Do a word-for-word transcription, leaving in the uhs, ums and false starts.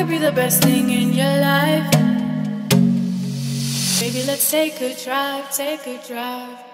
could be the best thing in your life. Baby, let's take a drive, take a drive.